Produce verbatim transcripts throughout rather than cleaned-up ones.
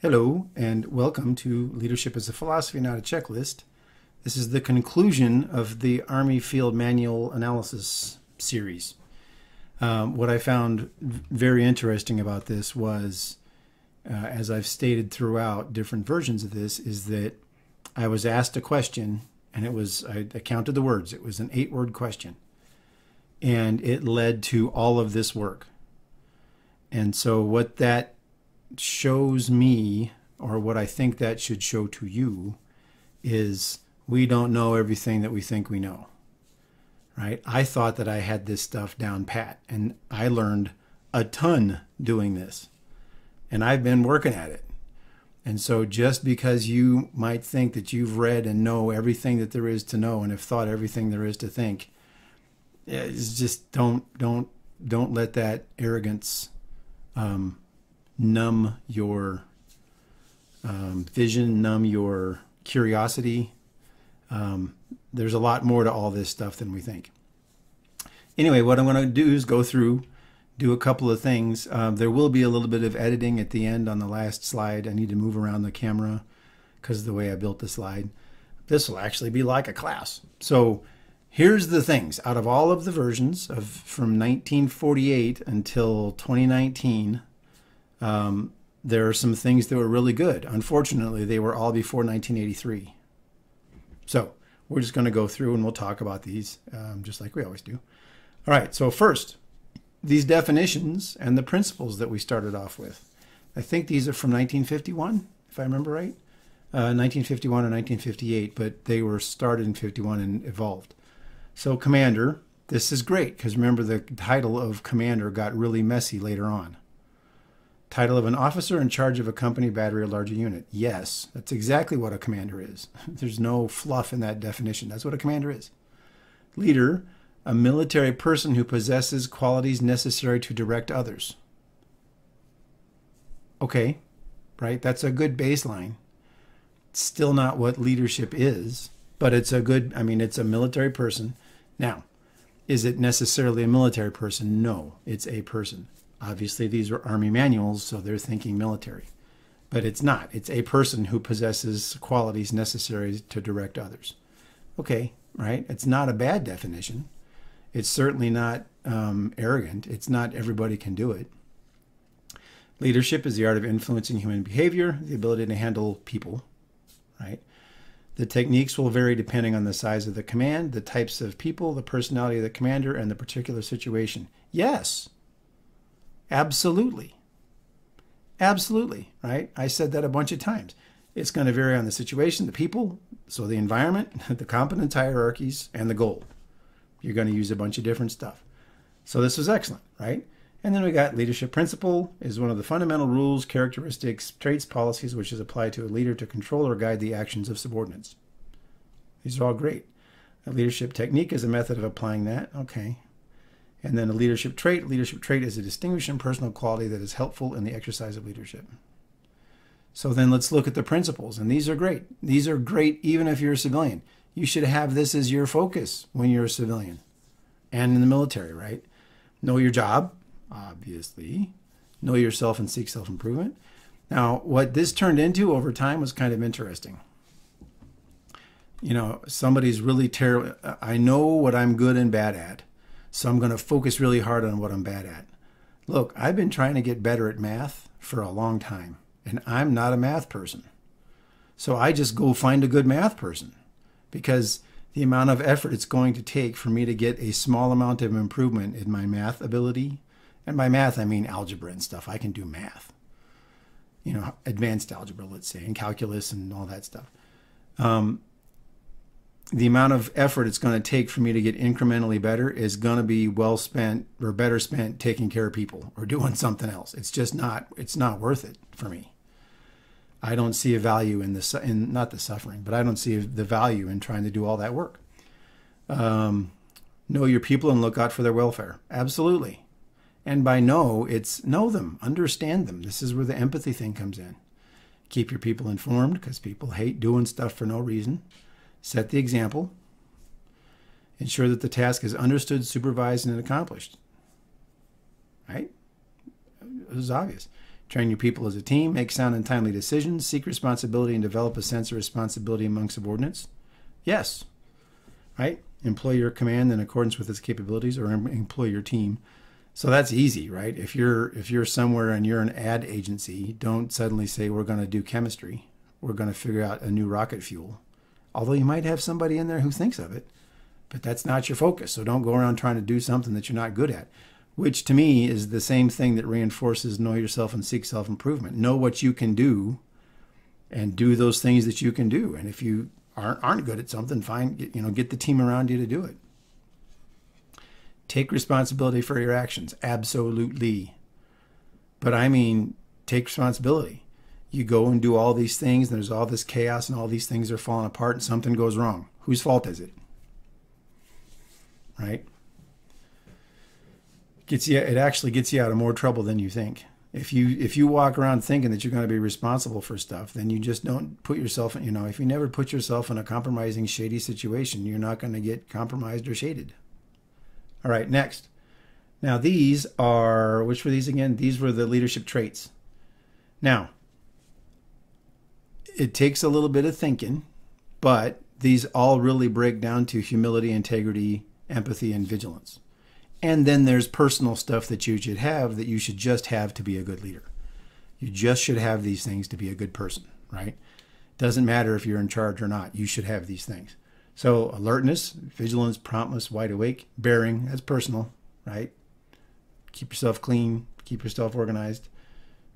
Hello and welcome to Leadership is a Philosophy, Not a Checklist. This is the conclusion of the Army Field Manual Analysis series. Um, what I found very interesting about this was, uh, as I've stated throughout different versions of this, is that I was asked a question, and it was, I, I counted the words, it was an eight-word question, and it led to all of this work. And so what that shows me, or what I think that should show to you, is we don't know everything that we think we know, right? I thought that I had this stuff down pat, and I learned a ton doing this, and I've been working at it. And so just because you might think that you've read and know everything that there is to know and have thought everything there is to think, it's just don't, don't, don't let that arrogance um, numb your um, vision, numb your curiosity. Um, there's a lot more to all this stuff than we think. Anyway, what I'm going to do is go through, do a couple of things. Um, there will be a little bit of editing at the end on the last slide. I need to move around the camera because of the way I built the slide. This will actually be like a class. So here's the things. Out of all of the versions of from nineteen forty-eight until twenty nineteen, um, there are some things that were really good. Unfortunately, they were all before nineteen eighty-three. So we're just going to go through and we'll talk about these um, just like we always do. All right, so first, these definitions and the principles that we started off with. I think these are from nineteen fifty-one, if I remember right, uh, nineteen fifty-one or nineteen fifty-eight, but they were started in fifty-one and evolved. So commander, this is great because remember the title of commander got really messy later on. Title of an officer in charge of a company, battery, or larger unit. Yes, that's exactly what a commander is. There's no fluff in that definition. That's what a commander is. Leader, a military person who possesses qualities necessary to direct others. Okay, right? That's a good baseline. It's still not what leadership is, but it's a good, I mean, it's a military person. Now, is it necessarily a military person? No, it's a person. Obviously, these are Army manuals, so they're thinking military. But it's not. It's a person who possesses qualities necessary to direct others. Okay, right? It's not a bad definition. It's certainly not um, arrogant. It's not everybody can do it. Leadership is the art of influencing human behavior, the ability to handle people, right? The techniques will vary depending on the size of the command, the types of people, the personality of the commander, and the particular situation. Yes. Absolutely. Absolutely, right? I said that a bunch of times. It's going to vary on the situation, the people, so the environment, the competence hierarchies, and the goal. You're going to use a bunch of different stuff. So this was excellent, right? And then we got leadership principle is one of the fundamental rules, characteristics, traits, policies, which is applied to a leader to control or guide the actions of subordinates. These are all great. A leadership technique is a method of applying that. Okay. And then a leadership trait. Leadership trait is a distinguishing personal quality that is helpful in the exercise of leadership. So then let's look at the principles. And these are great. These are great even if you're a civilian. You should have this as your focus when you're a civilian and in the military, right? Know your job, obviously. Know yourself and seek self-improvement. Now, what this turned into over time was kind of interesting. You know, somebody's really terrible. I know what I'm good and bad at. So I'm going to focus really hard on what I'm bad at. Look, I've been trying to get better at math for a long time, and I'm not a math person. So I just go find a good math person because the amount of effort it's going to take for me to get a small amount of improvement in my math ability, and by math, I mean algebra and stuff. I can do math, you know, advanced algebra, let's say, and calculus and all that stuff. Um, The amount of effort it's going to take for me to get incrementally better is going to be well spent or better spent taking care of people or doing something else. It's just not, it's not worth it for me. I don't see a value in the, in not the suffering, but I don't see the value in trying to do all that work. um, know your people and look out for their welfare. Absolutely. And by know, it's know them, understand them. This is where the empathy thing comes in. Keep your people informed, because people hate doing stuff for no reason. Set the example. Ensure that the task is understood, supervised, and accomplished. Right? This is obvious. Train your people as a team. Make sound and timely decisions. Seek responsibility and develop a sense of responsibility among subordinates. Yes. Right? Employ your command in accordance with its capabilities, or employ your team. So that's easy, right? If you're if you're somewhere and you're an ad agency, don't suddenly say, we're going to do chemistry. We're going to figure out a new rocket fuel. Although you might have somebody in there who thinks of it, but that's not your focus. So don't go around trying to do something that you're not good at, which to me is the same thing that reinforces know yourself and seek self-improvement. Know what you can do and do those things that you can do. And if you aren't, aren't good at something, find, you know, get the team around you to do it. Take responsibility for your actions. Absolutely. But I mean, take responsibility. You go and do all these things, and there's all this chaos, and all these things are falling apart, and something goes wrong. Whose fault is it? Right? Gets you, it actually gets you out of more trouble than you think. If you, if you walk around thinking that you're going to be responsible for stuff, then you just don't put yourself in, you know, if you never put yourself in a compromising, shady situation, you're not going to get compromised or shaded. All right, next. Now these are, which were these again? These were the leadership traits. Now, it takes a little bit of thinking, but these all really break down to humility, integrity, empathy, and vigilance. And then there's personal stuff that you should have, that you should just have to be a good leader. You just should have these things to be a good person, right? Doesn't matter if you're in charge or not. You should have these things. So alertness, vigilance, promptness, wide awake, bearing, that's personal, right? Keep yourself clean, keep yourself organized.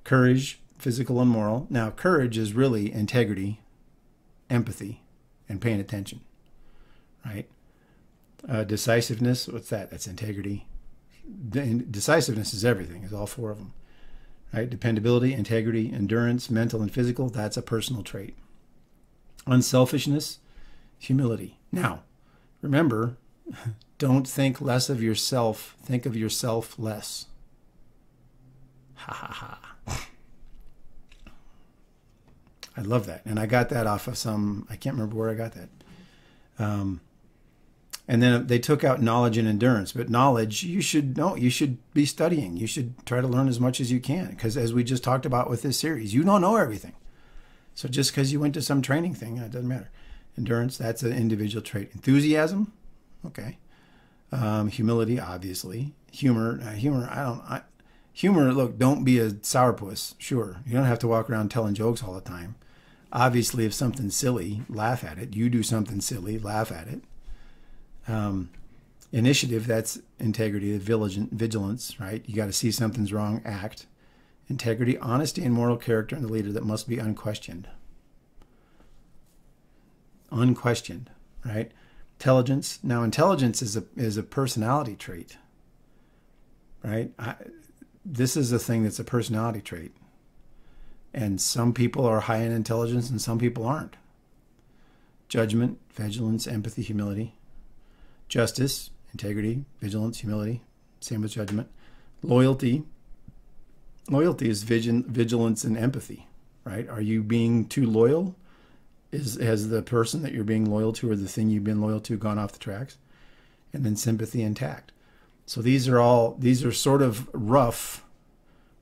Courage, physical and moral. Now, courage is really integrity, empathy, and paying attention, right? Uh, decisiveness, what's that? That's integrity. De- decisiveness is everything, is all four of them, right? Dependability, integrity, endurance, mental and physical, that's a personal trait. Unselfishness, humility. Now, remember, don't think less of yourself. Think of yourself less. Ha ha ha. I love that. And I got that off of some, I can't remember where I got that. Um, and then they took out knowledge and endurance. But knowledge, you should know, you should be studying. You should try to learn as much as you can. Because as we just talked about with this series, you don't know everything. So just because you went to some training thing, it doesn't matter. Endurance, that's an individual trait. Enthusiasm, okay. Um, humility, obviously. Humor, uh, humor, I don't, I, humor, look, don't be a sourpuss, sure. You don't have to walk around telling jokes all the time. Obviously, if something's silly, laugh at it. You do something silly, laugh at it. Um, initiative, that's integrity, vigilance, right? You got to see something's wrong, act. Integrity, honesty, and moral character in the leader that must be unquestioned. Unquestioned, right? Intelligence. Now, intelligence is a is a personality trait, right? I, this is a thing that's a personality trait, and some people are high in intelligence and some people aren't. Judgment, vigilance, empathy, humility. Justice, integrity, vigilance, humility. Same with judgment. Loyalty. Loyalty is vigil vigilance and empathy, right? Are you being too loyal? Is, has the person that you're being loyal to or the thing you've been loyal to gone off the tracks? And then sympathy and tact. So these are all, these are sort of rough,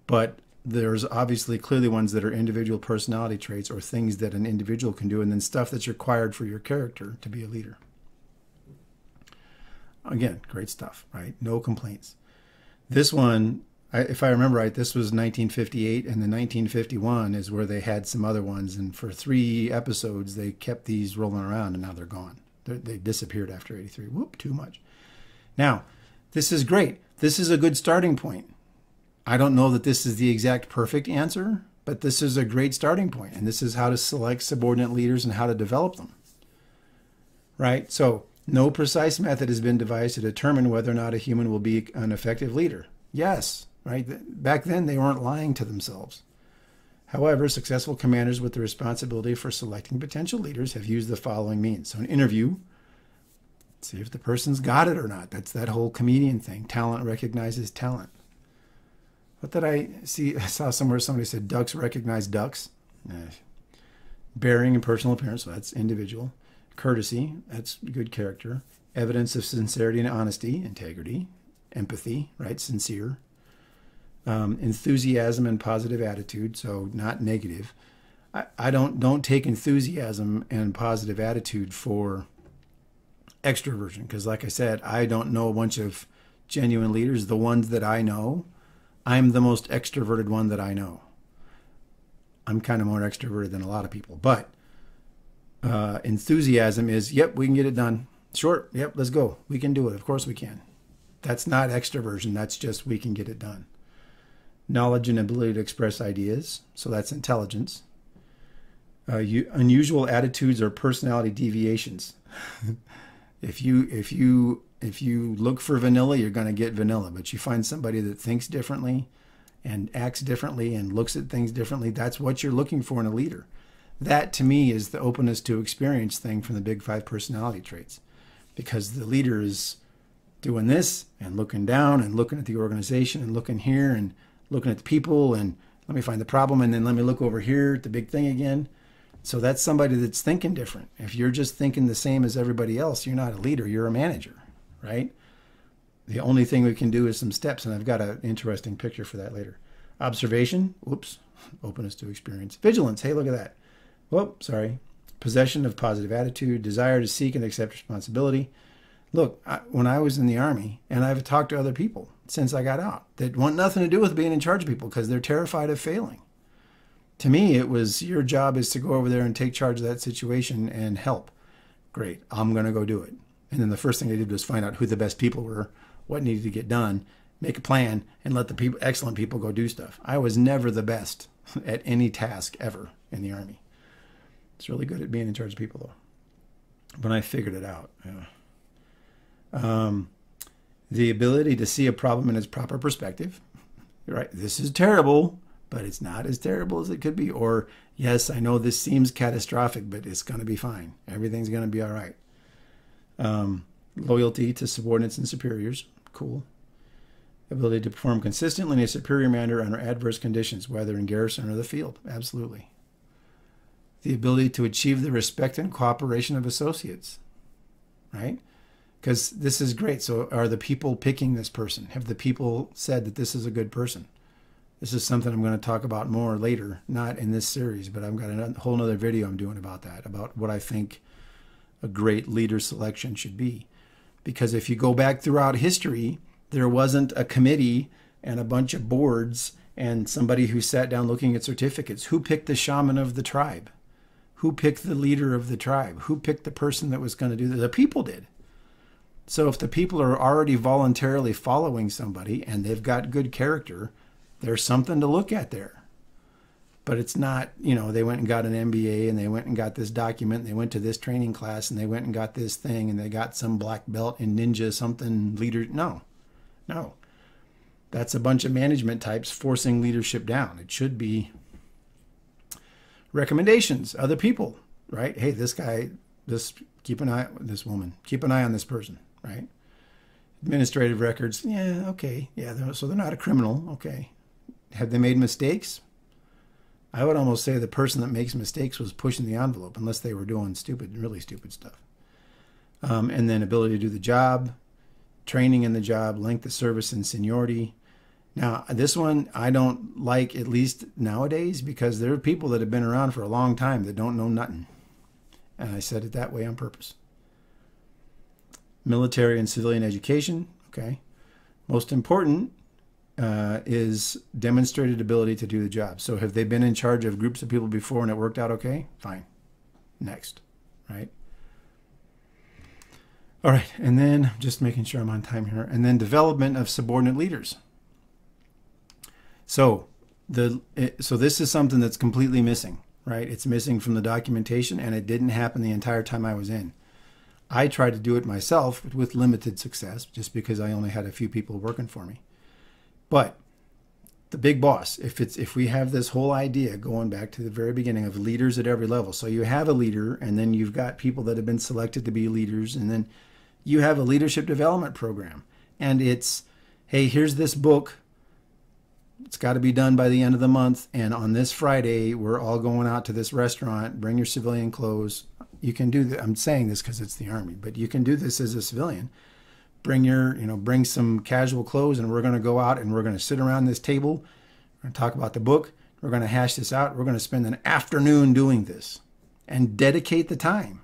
but there's obviously clearly ones that are individual personality traits or things that an individual can do, and then stuff that's required for your character to be a leader. Again, great stuff, right? No complaints. This one, I, if I remember right, this was nineteen fifty-eight, and the nineteen fifty-one is where they had some other ones. And for three episodes, they kept these rolling around, and now they're gone. They're, they disappeared after eighty-three. Whoop, too much. Now, this is great. This is a good starting point. I don't know that this is the exact perfect answer, but this is a great starting point. And this is how to select subordinate leaders and how to develop them. Right? So no precise method has been devised to determine whether or not a human will be an effective leader. Yes. Right? Back then, they weren't lying to themselves. However, successful commanders with the responsibility for selecting potential leaders have used the following means. So an interview, See if the person's got it or not. That's that whole comedian thing. Talent recognizes talent. What did I see? I saw somewhere somebody said ducks recognize ducks. Eh. Bearing and personal appearance, so that's individual. Courtesy, that's good character. Evidence of sincerity and honesty, integrity. Empathy, right? Sincere. Um, enthusiasm and positive attitude, so not negative. I, I don't don't take enthusiasm and positive attitude for extroversion, because like I said, I don't know a bunch of genuine leaders. The ones that I know, I'm the most extroverted one that I know. I'm kind of more extroverted than a lot of people, but uh, enthusiasm is, yep, we can get it done. Sure, yep, let's go. We can do it. Of course we can. That's not extroversion. That's just we can get it done. Knowledge and ability to express ideas. So that's intelligence. Uh, you, unusual attitudes or personality deviations. If you if you if you look for vanilla, you're going to get vanilla. But you find somebody that thinks differently and acts differently and looks at things differently, that's what you're looking for in a leader. That to me is the openness to experience thing from the big five personality traits, because the leader is doing this and looking down and looking at the organization and looking here and looking at the people and let me find the problem and then let me look over here at the big thing again. So that's somebody that's thinking different. If you're just thinking the same as everybody else, you're not a leader, you're a manager, right? The only thing we can do is some steps, and I've got an interesting picture for that later. Observation, whoops, openness to experience. Vigilance, hey, look at that. Whoop, sorry. Possession of positive attitude, desire to seek and accept responsibility. Look, I, when I was in the Army, and I've talked to other people since I got out that want nothing to do with being in charge of people because they're terrified of failing. To me, it was your job is to go over there and take charge of that situation and help. Great, I'm going to go do it. And then the first thing I did was find out who the best people were, what needed to get done, make a plan, and let the people, excellent people go do stuff. I was never the best at any task ever in the Army. It's really good at being in charge of people, though. When I figured it out, yeah. Um, the ability to see a problem in its proper perspective. You're right, this is terrible, but it's not as terrible as it could be. Or, yes, I know this seems catastrophic, but it's going to be fine. Everything's going to be all right. Um, loyalty to subordinates and superiors. Cool. Ability to perform consistently in a superior manner under adverse conditions, whether in garrison or the field. Absolutely. The ability to achieve the respect and cooperation of associates. Right? Because this is great. So are the people picking this person? Have the people said that this is a good person? This is something I'm going to talk about more later, not in this series, but I've got a whole other video I'm doing about that, about what I think a great leader selection should be. Because if you go back throughout history, there wasn't a committee and a bunch of boards and somebody who sat down looking at certificates. Who picked the shaman of the tribe? Who picked the leader of the tribe? Who picked the person that was going to do that? The people did. So if the people are already voluntarily following somebody and they've got good character, there's something to look at there. But it's not, you know, they went and got an M B A and they went and got this document and they went to this training class and they went and got this thing and they got some black belt in ninja something leader. No, no. That's a bunch of management types forcing leadership down. It should be recommendations, other people, right? Hey, this guy, this, keep an eye on this woman, keep an eye on this person, right? Administrative records. Yeah, okay. Yeah, they're, so they're not a criminal. Okay. Have they made mistakes? I would almost say the person that makes mistakes was pushing the envelope, unless they were doing stupid, really stupid stuff. Um, and then ability to do the job, training in the job, length of service and seniority. Now, this one I don't like, at least nowadays, because there are people that have been around for a long time that don't know nothing. And I said it that way on purpose. Military and civilian education, okay. Most important, Uh, is demonstrated ability to do the job. So have they been in charge of groups of people before and it worked out okay? Fine. Next, right? All right, and then just making sure I'm on time here. And then development of subordinate leaders. So the it, so this is something that's completely missing, right? It's missing from the documentation and it didn't happen the entire time I was in. I tried to do it myself with limited success just because I only had a few people working for me. But the big boss, if it's if we have this whole idea going back to the very beginning of leaders at every level. So you have a leader and then you've got people that have been selected to be leaders and then you have a leadership development program. And it's, hey, here's this book. It's got to be done by the end of the month. And on this Friday, we're all going out to this restaurant. Bring your civilian clothes. You can do that. I'm saying this because it's the Army, but you can do this as a civilian. Bring your, you know, bring some casual clothes, and we're going to go out and we're going to sit around this table. We're going to talk about the book. We're going to hash this out. We're going to spend an afternoon doing this and dedicate the time.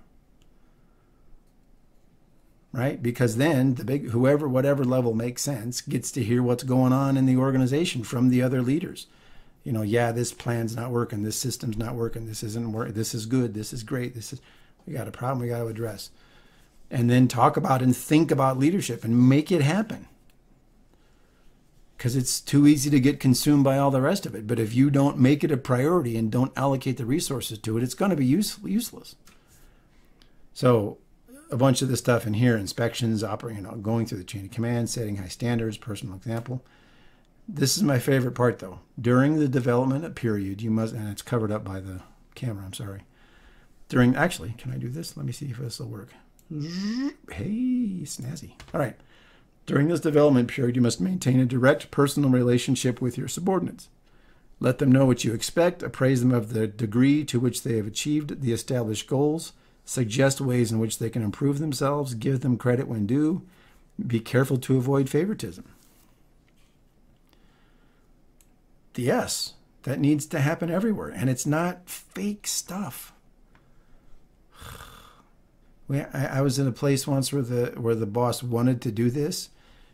Right? Because then the big, whoever, whatever level makes sense, gets to hear what's going on in the organization from the other leaders. You know, yeah, this plan's not working. This system's not working. This isn't working. This is good. This is great. This is, we got a problem we got to address. And then talk about and think about leadership and make it happen. Because it's too easy to get consumed by all the rest of it. But if you don't make it a priority and don't allocate the resources to it, it's going to be use, useless. So, a bunch of the stuff in here, inspections, operating, you know, going through the chain of command, setting high standards, personal example. This is my favorite part, though. During the development period, you must, and it's covered up by the camera, I'm sorry. During, actually, can I do this? Let me see if this will work. Hey, snazzy. All right. During this development period, you must maintain a direct personal relationship with your subordinates. Let them know what you expect, appraise them of the degree to which they have achieved the established goals, suggest ways in which they can improve themselves, give them credit when due, be careful to avoid favoritism. The S, that needs to happen everywhere, and it's not fake stuff. We, I, I was in a place once where the, where the boss wanted to do this.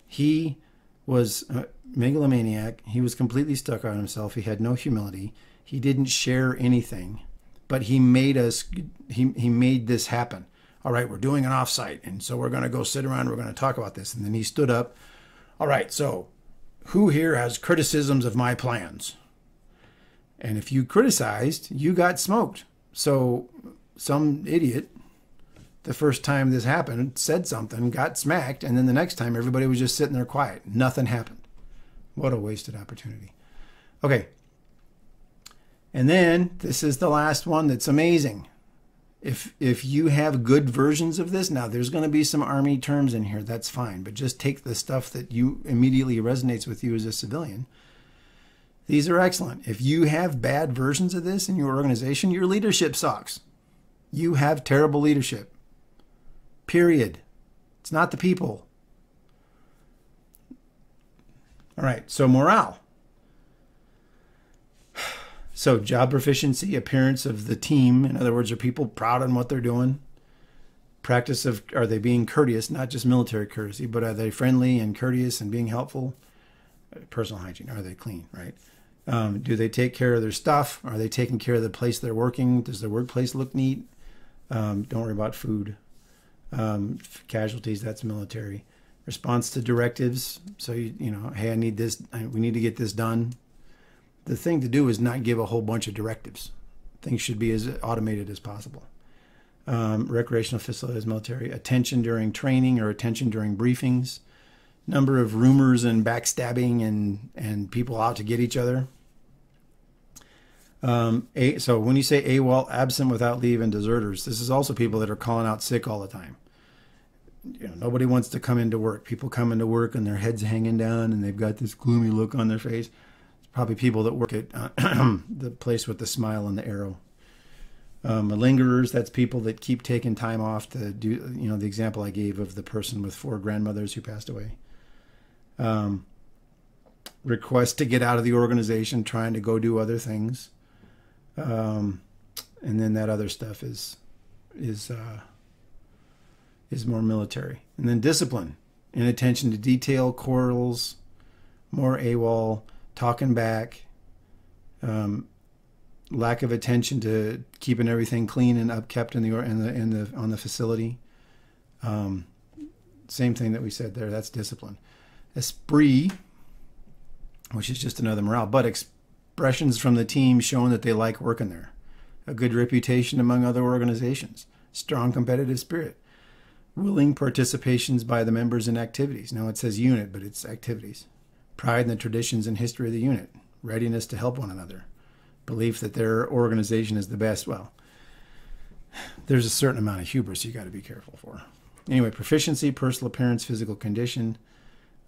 He was a megalomaniac. He was completely stuck on himself. He had no humility. He didn't share anything. But he made us, he, he made this happen. All right, we're doing an offsite, and so we're going to go sit around, we're going to talk about this. And then he stood up. All right, so who here has criticisms of my plans? And if you criticized, you got smoked. So some idiot, the first time this happened, said something, got smacked, and then the next time everybody was just sitting there quiet. Nothing happened. What a wasted opportunity. Okay. And then this is the last one that's amazing. If, if you have good versions of this, now there's going to be some Army terms in here, that's fine, but just take the stuff that you immediately resonates with you as a civilian. These are excellent. If you have bad versions of this in your organization, your leadership sucks. You have terrible leadership. Period. It's not the people. All right, so morale. So job proficiency, appearance of the team. In other words, are people proud in what they're doing? Practice of, are they being courteous, not just military courtesy, but are they friendly and courteous and being helpful? Personal hygiene, are they clean, right? Um, do they take care of their stuff? Are they taking care of the place they're working? Does their workplace look neat? Um, don't worry about food. Um, casualties, that's military. Response to directives. So, you, you know, hey, I need this, I, we need to get this done. The thing to do is not give a whole bunch of directives. Things should be as automated as possible. Um, recreational facilities, military. Attention during training or attention during briefings. Number of rumors and backstabbing and, and people out to get each other. Um, a, so when you say AWOL, absent without leave, and deserters, this is also people that are calling out sick all the time. You know, nobody wants to come into work. People come into work and their head's hanging down and they've got this gloomy look on their face. Probably people that work at uh, the place with the smile and the arrow. Um, lingerers, that's people that keep taking time off to do, you know, the example I gave of the person with four grandmothers who passed away. Um, requests to get out of the organization, trying to go do other things. Um, and then that other stuff is, is, uh, is more military. And then discipline, inattention to detail, quarrels, more AWOL, talking back, um, lack of attention to keeping everything clean and upkept in the or in the in the on the facility. Um, same thing that we said there. That's discipline. Esprit, which is just another morale, but expressions from the team showing that they like working there. A good reputation among other organizations. Strong competitive spirit. Willing participations by the members in activities. Now it says unit, but it's activities. Pride in the traditions and history of the unit, readiness to help one another, belief that their organization is the best. Well, there's a certain amount of hubris you got to be careful for. Anyway, proficiency, personal appearance, physical condition,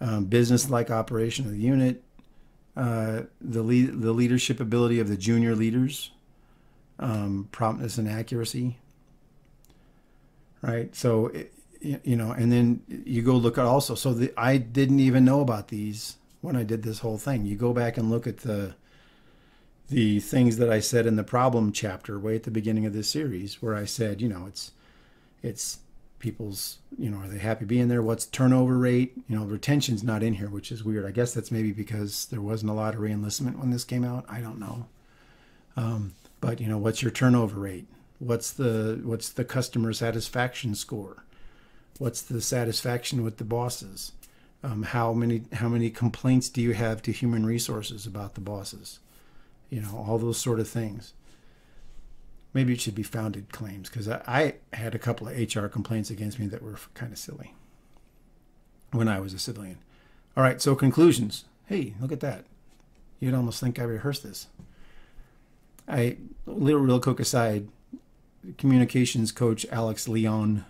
um, business-like operation of the unit, uh, the, le the leadership ability of the junior leaders, um, promptness and accuracy, right? So, it, you know, and then you go look at also, so the, I didn't even know about these when I did this whole thing. You go back and look at the, the things that I said in the problem chapter way at the beginning of this series, where I said, you know, it's, it's, people's, you know, are they happy being there? What's turnover rate? You know, retention's not in here, which is weird. I guess that's maybe because there wasn't a lot of re-enlistment when this came out. I don't know. Um, but you know, what's your turnover rate? What's the, what's the customer satisfaction score? What's the satisfaction with the bosses? Um, how many, how many complaints do you have to human resources about the bosses? You know, all those sort of things. Maybe it should be founded claims, because I, I had a couple of H R complaints against me that were kind of silly when I was a civilian. All right, so conclusions. Hey, look at that. You'd almost think I rehearsed this. I, little real quick aside, communications coach Alex Leon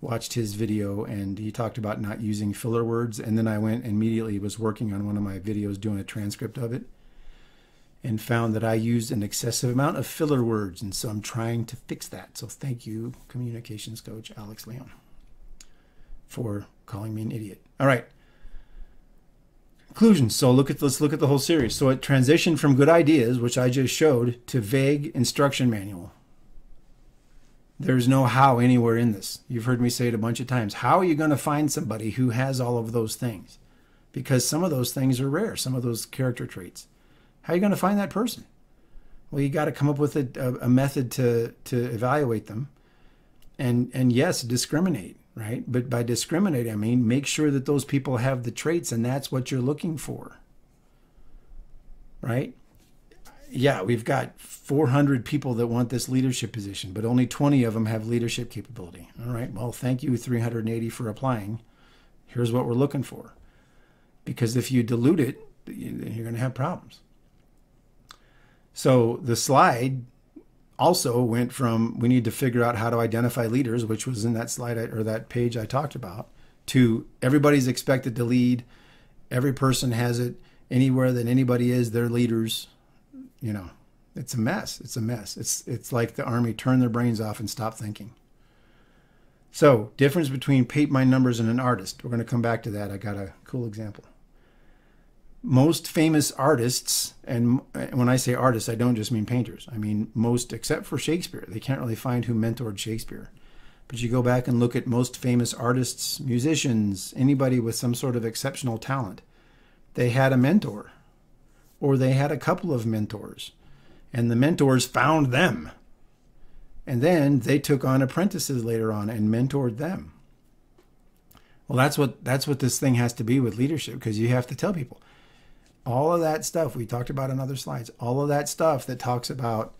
watched his video, and he talked about not using filler words, and then I went and immediately was working on one of my videos doing a transcript of it, and found that I used an excessive amount of filler words, and so I'm trying to fix that. So thank you, communications coach Alex Leon, for calling me an idiot. All right. Conclusions. So look at, let's look at the whole series. So it transitioned from good ideas, which I just showed, to vague instruction manual. There's no how anywhere in this. You've heard me say it a bunch of times. How are you going to find somebody who has all of those things? Because some of those things are rare, some of those character traits. How are you going to find that person? Well, you got to come up with a, a method to, to evaluate them. And, and yes, discriminate, right? But by discriminate, I mean make sure that those people have the traits, and that's what you're looking for, right? Yeah, we've got four hundred people that want this leadership position, but only twenty of them have leadership capability. All right, well, thank you, three hundred eighty, for applying. Here's what we're looking for. Because if you dilute it, you're going to have problems. So the slide also went from, we need to figure out how to identify leaders, which was in that slide I, or that page I talked about, to everybody's expected to lead. Every person has it. Anywhere that anybody is, they're leaders. You know, it's a mess. It's a mess. It's, it's like the Army turned their brains off and stopped thinking. So difference between paint my numbers and an artist. We're going to come back to that. I got a cool example. Most famous artists, and when I say artists, I don't just mean painters. I mean most, except for Shakespeare. They can't really find who mentored Shakespeare. But you go back and look at most famous artists, musicians, anybody with some sort of exceptional talent. They had a mentor, or they had a couple of mentors, and the mentors found them. And then they took on apprentices later on and mentored them. Well, that's what, that's what this thing has to be with leadership, because you have to tell people. All of that stuff we talked about in other slides, all of that stuff that talks about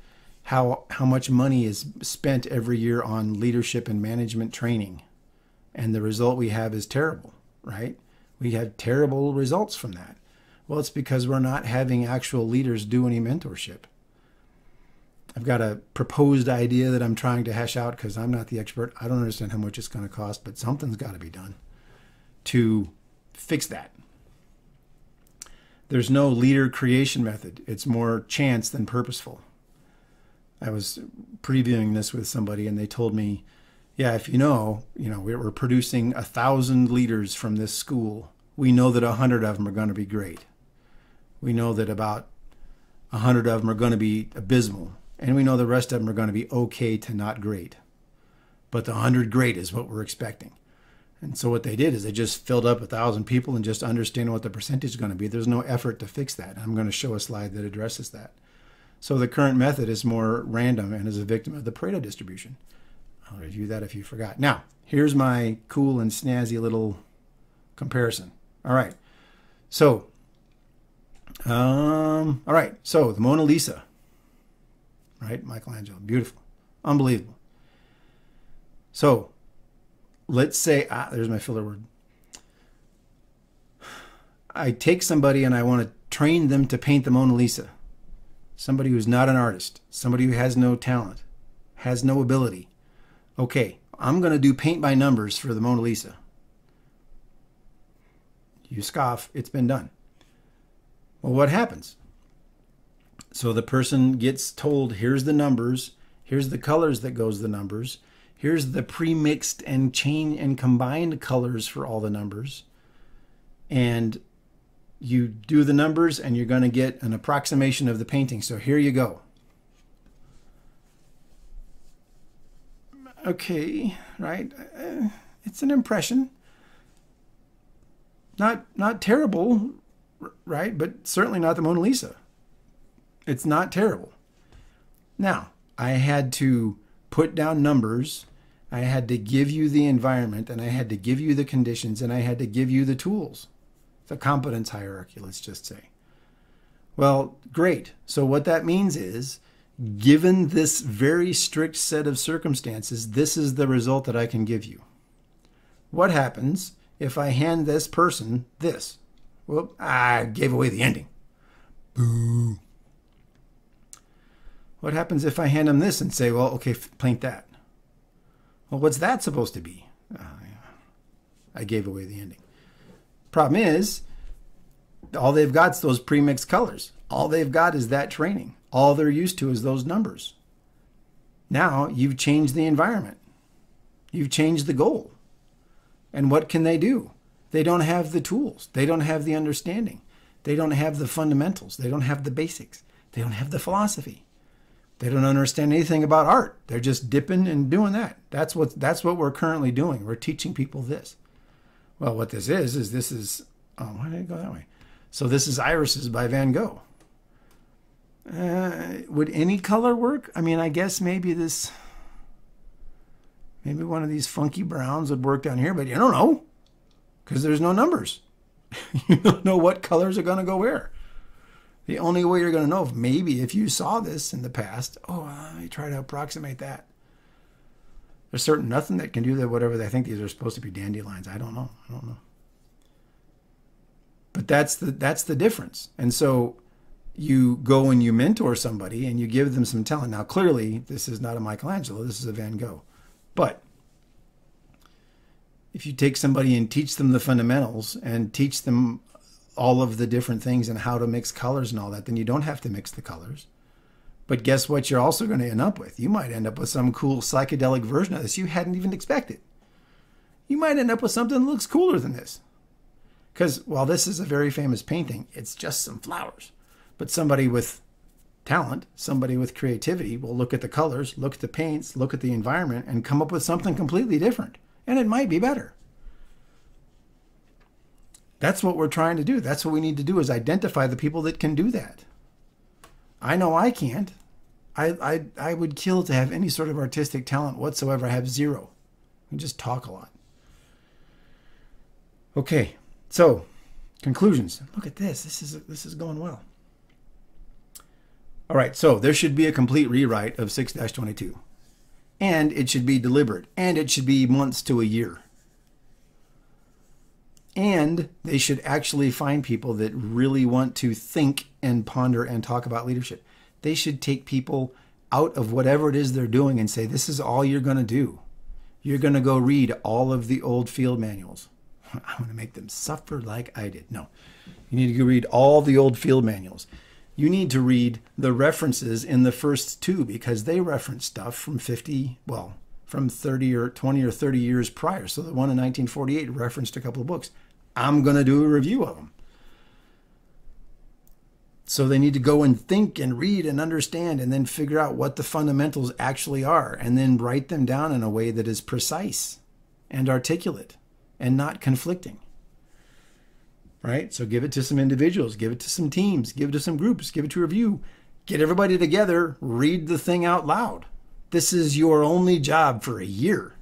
how, how much money is spent every year on leadership and management training. And the result we have is terrible, right? We have terrible results from that. Well, it's because we're not having actual leaders do any mentorship. I've got a proposed idea that I'm trying to hash out, because I'm not the expert. I don't understand how much it's going to cost, but something's got to be done to fix that. There's no leader creation method. It's more chance than purposeful. I was previewing this with somebody, and they told me, yeah, if you know, you know, we're producing a thousand leaders from this school. We know that a hundred of them are going to be great. We know that about a hundred of them are going to be abysmal. And we know the rest of them are going to be okay to not great. But the hundred great is what we're expecting. And so what they did is they just filled up a thousand people and just understand what the percentage is going to be. There's no effort to fix that. I'm going to show a slide that addresses that. So the current method is more random and is a victim of the Pareto distribution. I'll review that if you forgot. Now, here's my cool and snazzy little comparison. All right. So, um, all right. So the Mona Lisa, right? Michelangelo, beautiful, unbelievable. So, let's say, ah, there's my filler word. I take somebody and I want to train them to paint the Mona Lisa. Somebody who's not an artist, somebody who has no talent, has no ability. Okay, I'm going to do paint by numbers for the Mona Lisa. You scoff, it's been done. Well, what happens? So the person gets told, here's the numbers, here's the colors that goes the numbers, here's the pre-mixed and chain and combined colors for all the numbers. And you do the numbers and you're going to get an approximation of the painting. So here you go. Okay, right? It's an impression. Not, not terrible, right? But certainly not the Mona Lisa. It's not terrible. Now, I had to put down numbers. I had to give you the environment, and I had to give you the conditions, and I had to give you the tools. The competence hierarchy, let's just say. Well, great. So what that means is, given this very strict set of circumstances, this is the result that I can give you. What happens if I hand this person this? Well, I gave away the ending. Boo. What happens if I hand them this and say, well, okay, paint that? Well, what's that supposed to be? Uh, I gave away the ending. Problem is, all they've got is those pre-mixed colors. All they've got is that training. All they're used to is those numbers. Now you've changed the environment. You've changed the goal. And what can they do? They don't have the tools. They don't have the understanding. They don't have the fundamentals. They don't have the basics. They don't have the philosophy. They don't understand anything about art. They're just dipping and doing that. That's what, that's what we're currently doing. We're teaching people this. Well, what this is, is this is, oh, why did it go that way? So this is Irises by Van Gogh. Uh, would any color work? I mean, I guess maybe this, maybe one of these funky browns would work down here, but you don't know because there's no numbers. You don't know what colors are going to go where. The only way you're going to know, if maybe if you saw this in the past, oh, I try to approximate that. There's certain nothing that can do that, whatever. I think these are supposed to be dandelions. I don't know. I don't know. But that's the, that's the difference. And so you go and you mentor somebody and you give them some talent. Now, clearly, this is not a Michelangelo. This is a Van Gogh. But if you take somebody and teach them the fundamentals and teach them all of the different things and how to mix colors and all that, then you don't have to mix the colors. But guess what you're also going to end up with? You might end up with some cool psychedelic version of this you hadn't even expected. You might end up with something that looks cooler than this. Because while this is a very famous painting, it's just some flowers. But somebody with talent, somebody with creativity will look at the colors, look at the paints, look at the environment, and come up with something completely different. And it might be better. That's what we're trying to do. That's what we need to do, is identify the people that can do that. I know I can't. I, I, I would kill to have any sort of artistic talent whatsoever. I have zero. I just talk a lot. Okay, so conclusions. Look at this. This is, this is going well. All right, so there should be a complete rewrite of six dash twenty-two. And it should be deliberate. And it should be months to a year. And they should actually find people that really want to think and ponder and talk about leadership. They should take people out of whatever it is they're doing and say, this is all you're going to do. You're going to go read all of the old field manuals. I'm going to make them suffer like I did. No, you need to go read all the old field manuals. You need to read the references in the first two, because they reference stuff from fifty, well, from thirty or twenty or thirty years prior. So the one in nineteen forty-eight referenced a couple of books. I'm going to do a review of them. So they need to go and think and read and understand and then figure out what the fundamentals actually are and then write them down in a way that is precise and articulate and not conflicting. Right? So give it to some individuals, give it to some teams, give it to some groups, give it to a review. Get everybody together, read the thing out loud. This is your only job for a year.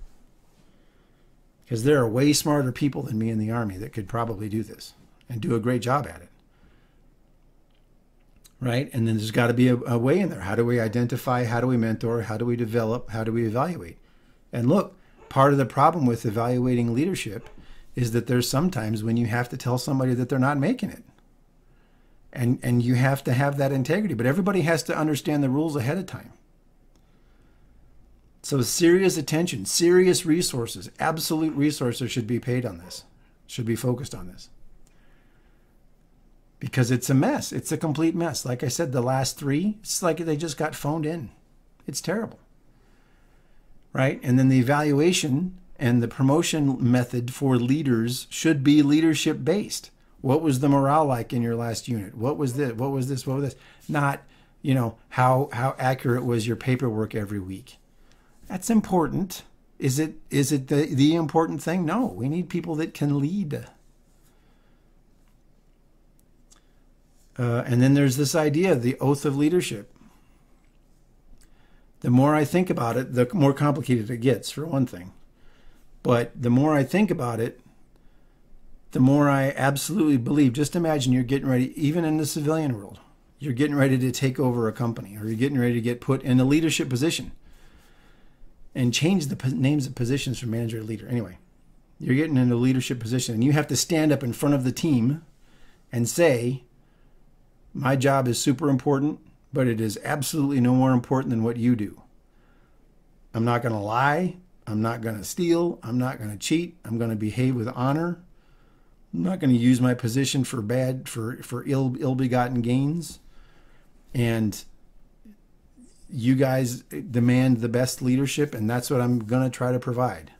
Because there are way smarter people than me in the Army that could probably do this and do a great job at it. Right? And then there's got to be a, a way in there. How do we identify? How do we mentor? How do we develop? How do we evaluate? And look, part of the problem with evaluating leadership is that there's sometimes when you have to tell somebody that they're not making it. And, and you have to have that integrity. But everybody has to understand the rules ahead of time. So serious attention, serious resources, absolute resources should be paid on this, should be focused on this. Because it's a mess. It's a complete mess. Like I said, the last three, it's like they just got phoned in. It's terrible. Right? And then the evaluation and the promotion method for leaders should be leadership based. What was the morale like in your last unit? What was this? What was this? What was this? Not, you know, how, how accurate was your paperwork every week? That's important. Is it, is it the, the important thing? No, we need people that can lead. Uh, and then there's this idea, the oath of leadership. The more I think about it, the more complicated it gets, for one thing. But the more I think about it, the more I absolutely believe. Just imagine you're getting ready, even in the civilian world, you're getting ready to take over a company, or you're getting ready to get put in a leadership position. And change the names of positions from manager to leader. Anyway, you're getting in a leadership position and you have to stand up in front of the team and say, my job is super important, but it is absolutely no more important than what you do. I'm not going to lie. I'm not going to steal. I'm not going to cheat. I'm going to behave with honor. I'm not going to use my position for bad, for, for ill, ill-begotten gains. And you guys demand the best leadership, and that's what I'm going to try to provide.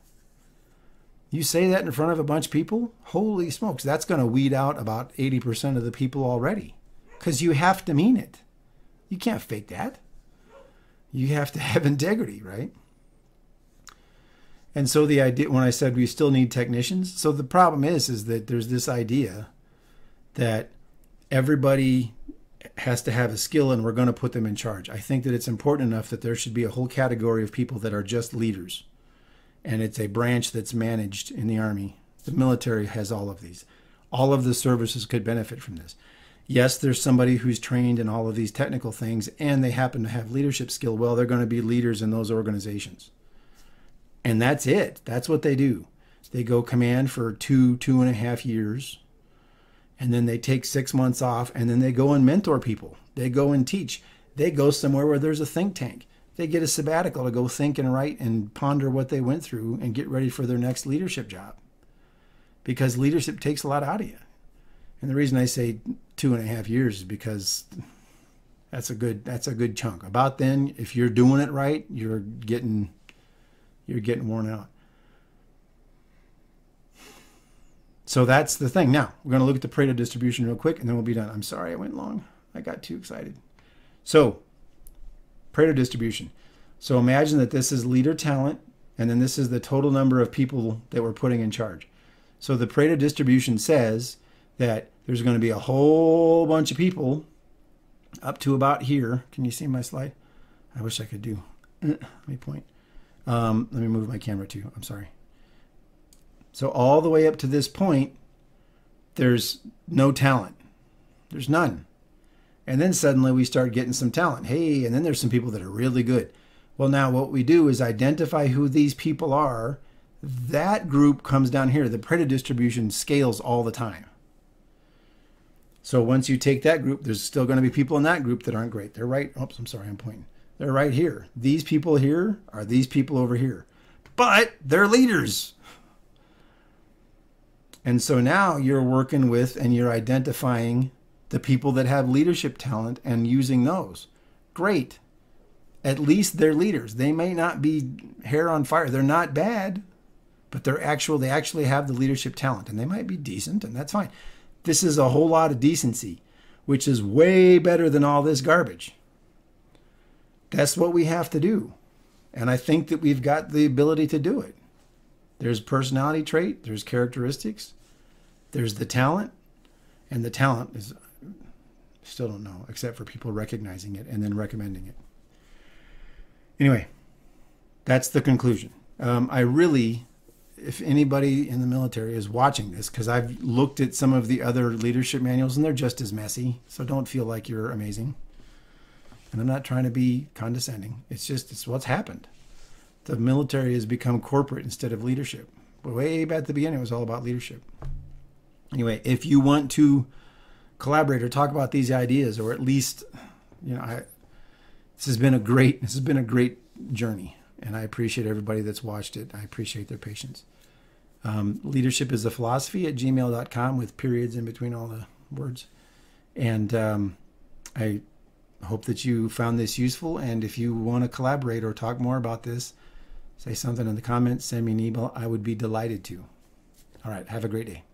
You say that in front of a bunch of people, holy smokes, that's going to weed out about eighty percent of the people already, because you have to mean it. You can't fake that. You have to have integrity, right? And so the idea, when I said we still need technicians, so the problem is, is that there's this idea that everybody has to have a skill and we're going to put them in charge. I think that it's important enough that there should be a whole category of people that are just leaders. And it's a branch that's managed in the Army. The military has all of these. All of the services could benefit from this. Yes, there's somebody who's trained in all of these technical things and they happen to have leadership skill. Well, they're going to be leaders in those organizations. And that's it. That's what they do. They go command for two, two and a half years. And then they take six months off, and then they go and mentor people. They go and teach. They go somewhere where there's a think tank. They get a sabbatical to go think and write and ponder what they went through and get ready for their next leadership job. Because leadership takes a lot out of you. And the reason I say two and a half years is because that's a good, that's a good chunk. About then, if you're doing it right, you're getting, you're getting worn out. So that's the thing. Now, we're going to look at the Pareto distribution real quick, and then we'll be done. I'm sorry I went long. I got too excited. So, Pareto distribution. So imagine that this is leader talent, and then this is the total number of people that we're putting in charge. So the Pareto distribution says that there's going to be a whole bunch of people up to about here. Can you see my slide? I wish I could do. Let me point. Um, let me move my camera too. I'm sorry. So all the way up to this point, there's no talent. There's none. And then suddenly we start getting some talent. Hey, and then there's some people that are really good. Well, now what we do is identify who these people are. That group comes down here. The Pareto distribution scales all the time. So once you take that group, there's still going to be people in that group that aren't great. They're right. Oops, I'm sorry, I'm pointing. They're right here. These people here are these people over here. But they're leaders. And so now you're working with and you're identifying the people that have leadership talent and using those. Great. At least they're leaders. They may not be hair on fire. They're not bad, but they're actual, they actually have the leadership talent and they might be decent and that's fine. This is a whole lot of decency, which is way better than all this garbage. That's what we have to do. And I think that we've got the ability to do it. There's personality trait, there's characteristics. There's the talent, and the talent is, still don't know, except for people recognizing it and then recommending it. Anyway, that's the conclusion. Um, I really, if anybody in the military is watching this, because I've looked at some of the other leadership manuals and they're just as messy, so don't feel like you're amazing. And I'm not trying to be condescending. It's just, it's what's happened. The military has become corporate instead of leadership. But way back at the beginning, it was all about leadership. Anyway, if you want to collaborate or talk about these ideas, or at least, you know, I, this has been a great, this has been a great journey. And I appreciate everybody that's watched it. I appreciate their patience. Um, leadership is a philosophy at gmail dot com with periods in between all the words. And um, I hope that you found this useful. And if you want to collaborate or talk more about this, say something in the comments, send me an email. I would be delighted to. All right. Have a great day.